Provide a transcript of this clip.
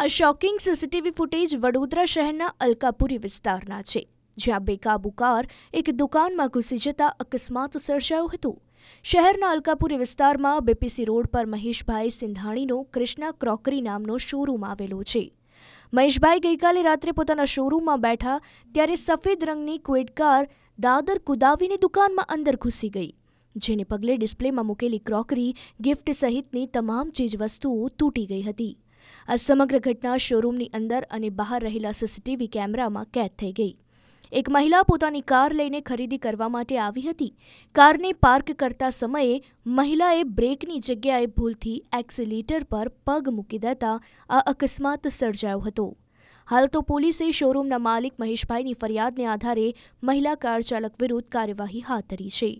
આ shocking CCTV footage Vadodara શહેરના અલકાપુરી વિસ્તારના છે, જ્યાં બેકાબુ કાર એક દુકાનમાં ઘૂસી જતા અકસ્માત સર્જાયો હતો। શહેરના અલકાપુરી વિસ્તારમાં બીપીસી રોડ પર મહેશ ભાઈ સિંધાણીનો કૃષ્ણા क्रॉकरी નામનો શોરૂમ આવેલો છે। મહેશભાઈ ગઈકાલે રાત્રે પોતાના શોરૂમમાં બેઠા ત્યારે સફેદ રંગની ક્વેડ કાર દાદર કુદાવીને દુકાનમાં અંદર ઘૂસી ગઈ, જેને પગલે ડિસ્પ્લેમાં મૂકેલી ક્રોકરી, ગિફ્ટ સહિતની તમામ ચીજવસ્તુઓ તૂટી ગઈ હતી। આ સમગ્ર ઘટના શોરૂમની અંદર અને બહાર રહેલા સીસીટીવી કેમેરામાં કેદ થઈ ગઈ। एक महिला पोतानी कार लईने खरीदी करवा माटे आवी हती। कार ने पार्क करता समये महिलाए ब्रेकनी जग्याए भूलथी एक्सेलेटर पर पग मूकी देता आ अकस्मात सर्जायो हतो। हाल तो पोलीसे शोरूमना मालिक महेशभाईनी फरियादने आधारे महिला कार चालक विरुद्ध कार्यवाही हाथ धरी छे।